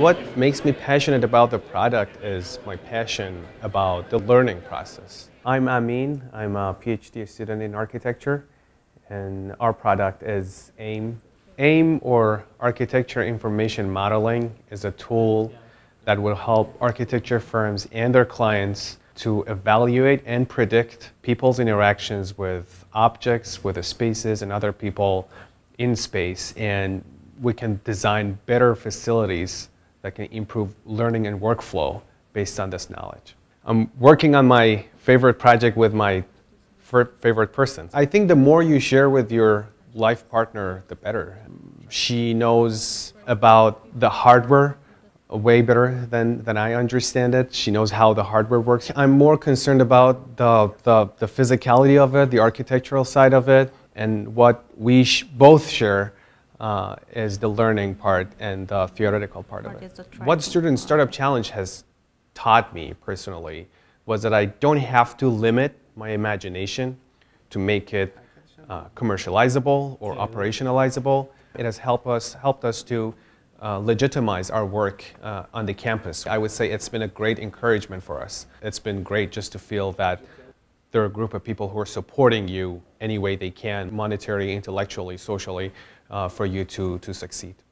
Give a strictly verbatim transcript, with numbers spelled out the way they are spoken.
What makes me passionate about the product is my passion about the learning process. I'm Amin. I'm a PhD student in architecture, and our product is AIM. AIM, or Architecture Information Modeling, is a tool that will help architecture firms and their clients to evaluate and predict people's interactions with objects, with the spaces, and other people in space. And we can design better facilities that can improve learning and workflow based on this knowledge. I'm working on my favorite project with my favorite person. I think the more you share with your life partner, the better. She knows about the hardware way better than, than I understand it. She knows how the hardware works. I'm more concerned about the, the, the physicality of it, the architectural side of it, and what we sh both share uh, is the learning part and the theoretical part of it. What Student Startup Challenge has taught me personally was that I don't have to limit my imagination to make it uh, commercializable or operationalizable. It has helped us, helped us to Uh, legitimize our work uh, on the campus. I would say it's been a great encouragement for us. It's been great just to feel that there are a group of people who are supporting you any way they can, monetarily, intellectually, socially, uh, for you to, to succeed.